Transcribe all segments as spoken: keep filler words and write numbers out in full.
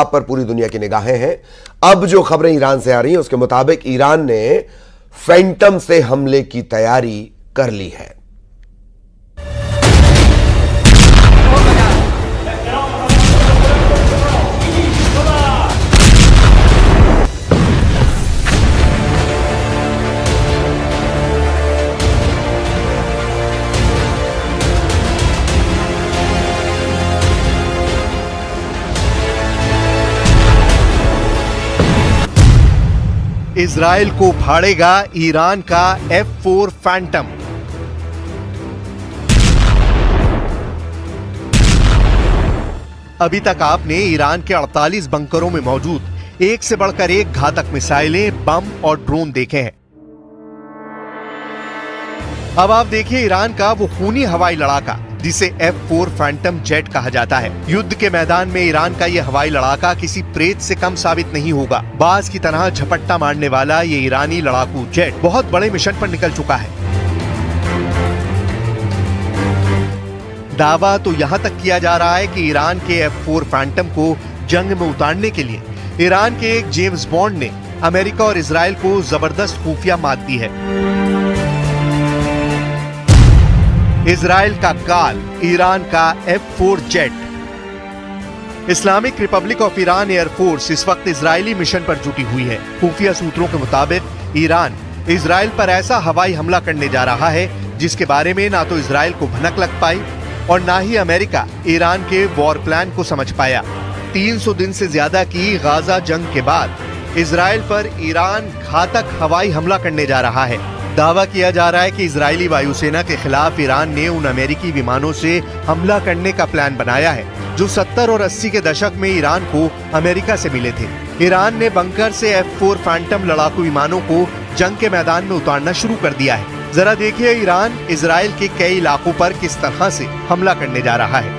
आप पर पूरी दुनिया की निगाहें हैं। अब जो खबरें ईरान से आ रही हैं उसके मुताबिक ईरान ने फैंटम से हमले की तैयारी कर ली है। इजराइल को फाड़ेगा ईरान का एफ फोर फैंटम। अभी तक आपने ईरान के अड़तालीस बंकरों में मौजूद एक से बढ़कर एक घातक मिसाइलें, बम और ड्रोन देखे हैं। अब आप देखिए ईरान का वो खूनी हवाई लड़ाका जिसे एफ फोर फैंटम जेट कहा जाता है। युद्ध के मैदान में ईरान का ये हवाई लड़ाका किसी प्रेत से कम साबित नहीं होगा। बाज की तरह झपट्टा मारने वाला ये ईरानी लड़ाकू जेट बहुत बड़े मिशन पर निकल चुका है। दावा तो यहाँ तक किया जा रहा है कि ईरान के एफ फोर फैंटम को जंग में उतारने के लिए ईरान के एक जेम्स बॉन्ड ने अमेरिका और इसराइल को जबरदस्त खुफिया मात दी है। इजराइल का काल, ईरान का F four jet. Islamic Republic of Iran air force इस वक्त इजरायली मिशन पर जुटी हुई है। खुफिया सूत्रों के मुताबिक ईरान इजराइल पर ऐसा हवाई हमला करने जा रहा है जिसके बारे में ना तो इजराइल को भनक लग पाई और ना ही अमेरिका ईरान के वॉर प्लान को समझ पाया। तीन सौ दिन से ज्यादा की गाजा जंग के बाद इजराइल पर ईरान घातक हवाई हमला करने जा रहा है। दावा किया जा रहा है कि इजरायली वायुसेना के खिलाफ ईरान ने उन अमेरिकी विमानों से हमला करने का प्लान बनाया है जो सत्तर और अस्सी के दशक में ईरान को अमेरिका से मिले थे। ईरान ने बंकर से एफ फोर फैंटम लड़ाकू विमानों को जंग के मैदान में उतारना शुरू कर दिया है। जरा देखिए ईरान इजरायल के कई इलाकों पर किस तरह से हमला करने जा रहा है।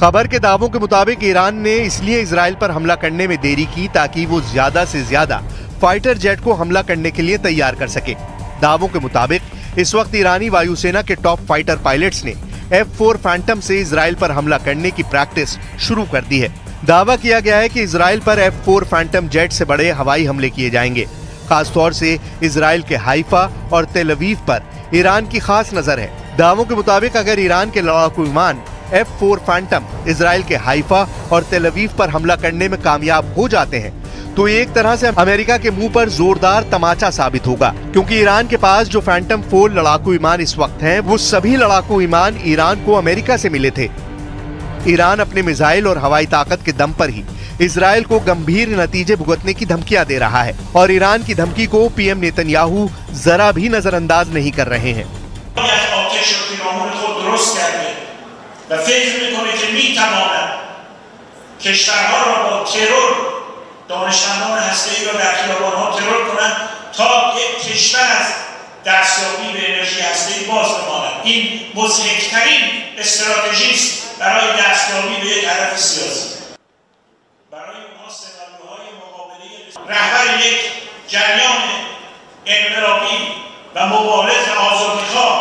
खबर के दावों के मुताबिक ईरान ने इसलिए इजराइल पर हमला करने में देरी की ताकि वो ज्यादा से ज्यादा फाइटर जेट को हमला करने के लिए तैयार कर सके। दावों के मुताबिक इस वक्त ईरानी वायुसेना के टॉप फाइटर पायलट्स ने एफ फोर फैंटम से इजराइल पर हमला करने की प्रैक्टिस शुरू कर दी है। दावा किया गया है कि इजराइल पर एफ फोर फैंटम जेट से बड़े हवाई हमले किए जाएंगे। खासतौर से इजराइल के हाइफा और तेल अवीव पर ईरान की खास नजर है। दावों के मुताबिक अगर ईरान के लड़ाकू विमान एफ फोर फैंटम इजराइल के हाइफा और तेल अवीव पर हमला करने में कामयाब हो जाते हैं तो एक तरह से अमेरिका के मुंह पर जोरदार तमाचा साबित होगा, क्योंकि ईरान के पास जो फैंटम फोर लड़ाकू विमान इस वक्त हैं, वो सभी लड़ाकू विमान ईरान को अमेरिका से मिले थे। ईरान अपने मिसाइल और हवाई ताकत के दम पर ही इसराइल को गंभीर नतीजे भुगतने की धमकियां दे रहा है और ईरान की धमकी को पीएम नेतन्याहू जरा भी नजरअंदाज नहीं कर रहे हैं। و فکر میکنه که میتواند کشورها را با ترور دانشمندان هسته‌ای را در خیابان‌ها ترور کنند تا یک کشور از دستیابی به انرژی هسته‌ای باز بماند. این مضحک‌ترین استراتژی است برای دستیابی به یک هدف سیاسی. برای ما سناریوهای مقابله رهبر یک جریان انقلابی و مبارز آزادیخواه।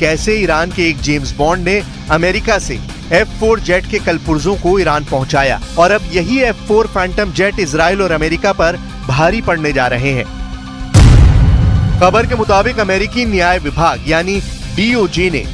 कैसे ईरान के एक जेम्स बॉन्ड ने अमेरिका से एफ फोर जेट के कलपुर्जों को ईरान पहुंचाया और अब यही F four Phantom jet Israel और अमेरिका पर भारी पड़ने जा रहे हैं। खबर के मुताबिक अमेरिकी न्याय विभाग यानी डी ओ जे ने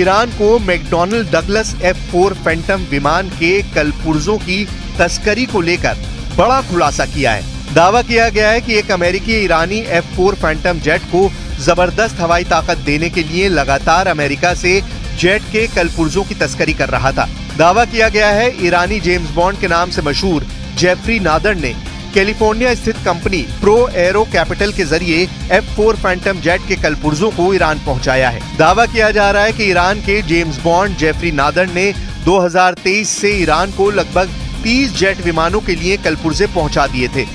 ईरान को McDonnell Douglas F four Phantom विमान के कलपुर्जों की तस्करी को लेकर बड़ा खुलासा किया है। दावा किया गया है कि एक अमेरिकी ईरानी एफ फोर फैंटम जेट को जबरदस्त हवाई ताकत देने के लिए लगातार अमेरिका से जेट के कलपुर्जों की तस्करी कर रहा था। दावा किया गया है ईरानी जेम्स बॉन्ड के नाम से मशहूर जेफरी नादर ने कैलिफोर्निया स्थित कंपनी प्रो एरो कैपिटल के जरिए एफ फोर फैंटम जेट के कलपुर्जों को ईरान पहुंचाया है। दावा किया जा रहा है कि ईरान के जेम्स बॉन्ड जेफरी नादर ने दो हज़ार तेईस से ईरान को लगभग तीस जेट विमानों के लिए कलपुर्जे पहुँचा दिए थे।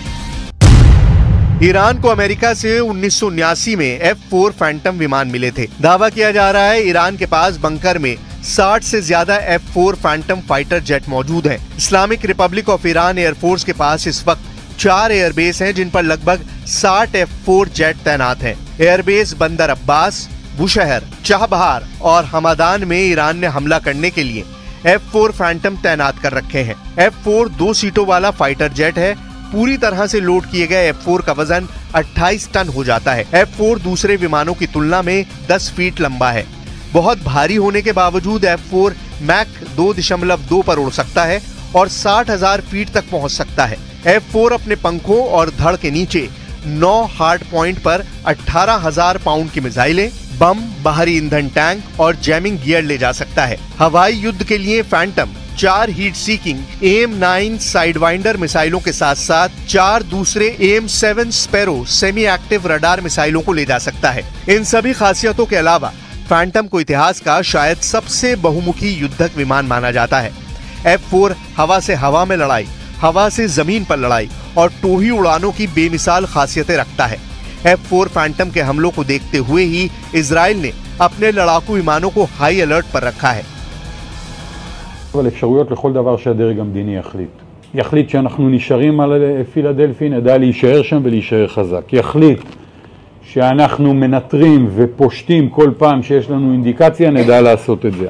ईरान को अमेरिका से उन्नीस सौ उन्यासी में एफ फोर फैंटम विमान मिले थे। दावा किया जा रहा है ईरान के पास बंकर में साठ से ज्यादा F four Phantom fighter jet मौजूद हैं। Islamic Republic of Iran air force के पास इस वक्त चार एयरबेस हैं जिन पर लगभग साठ एफ फोर जेट तैनात हैं। Airbase Bandar Abbas, Bushehr, Chabahar और हमादान में ईरान ने हमला करने के लिए एफ फोर फैंटम तैनात कर रखे हैं। एफ फोर दो सीटों वाला फाइटर जेट है। पूरी तरह से लोड किए गए एफ फोर का वजन अट्ठाईस टन हो जाता है। एफ फोर दूसरे विमानों की तुलना में दस फीट लंबा है। बहुत भारी होने के बावजूद एफ फोर मैक दो दशमलव दो पर उड़ सकता है और साठ हज़ार फीट तक पहुंच सकता है। एफ फोर अपने पंखों और धड़ के नीचे नौ हार्ड पॉइंट पर अठारह हज़ार पाउंड की मिसाइलें, बम, बाहरी ईंधन टैंक और जैमिंग गियर ले जा सकता है। हवाई युद्ध के लिए फैंटम चार heat seeking M nine Sidewinder मिसाइलों के साथ साथ चार दूसरे M seven Sparrow semi active radar मिसाइलों को ले जा सकता है। इन सभी खासियतों के अलावा फैंटम को इतिहास का शायद सबसे बहुमुखी युद्धक विमान माना जाता है। एफ फोर हवा से हवा में लड़ाई, हवा से जमीन पर लड़ाई और टोही उड़ानों की बेमिसाल खासियतें रखता है। एफ फोर फैंटम के हमलों को देखते हुए ही इजराइल ने अपने लड़ाकू विमानों को हाई अलर्ट पर रखा है। אבל אפשרויות לכל דבר שהדרג המדיני יחליט. יחליט שאנחנו נשארים על פילדלפי, נדע להישאר שם ולהישאר חזק. יחליט שאנחנו מנטרים ופושטים כל פעם שיש לנו אינדיקציה, נדע לעשות את זה.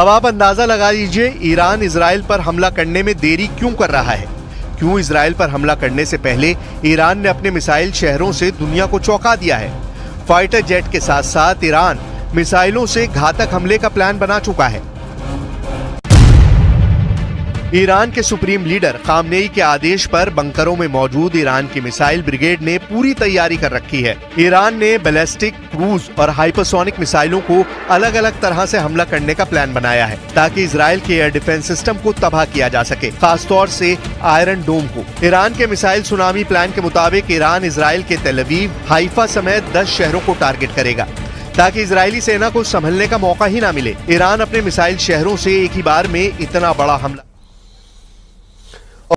अब आप अंदाजा लगा लीजिए ईरान इजराइल पर हमला करने में देरी क्यों कर रहा है। क्यों इजराइल पर हमला करने से पहले ईरान ने अपने मिसाइल शहरों से दुनिया को चौंका दिया है। फाइटर जेट के साथ साथ ईरान मिसाइलों से घातक हमले का प्लान बना चुका है। ईरान के सुप्रीम लीडर खामेनेई के आदेश पर बंकरों में मौजूद ईरान की मिसाइल ब्रिगेड ने पूरी तैयारी कर रखी है। ईरान ने बैलिस्टिक, क्रूज और हाइपरसोनिक मिसाइलों को अलग अलग तरह से हमला करने का प्लान बनाया है ताकि इजराइल के एयर डिफेंस सिस्टम को तबाह किया जा सके, खासतौर से आयरन डोम को। ईरान के मिसाइल सुनामी प्लान के मुताबिक ईरान इजराइल के तेल अवीव, हाइफा समेत दस शहरों को टारगेट करेगा ताकि इजरायली सेना को संभलने का मौका ही न मिले। ईरान अपने मिसाइल शहरों से एक ही बार में इतना बड़ा हमला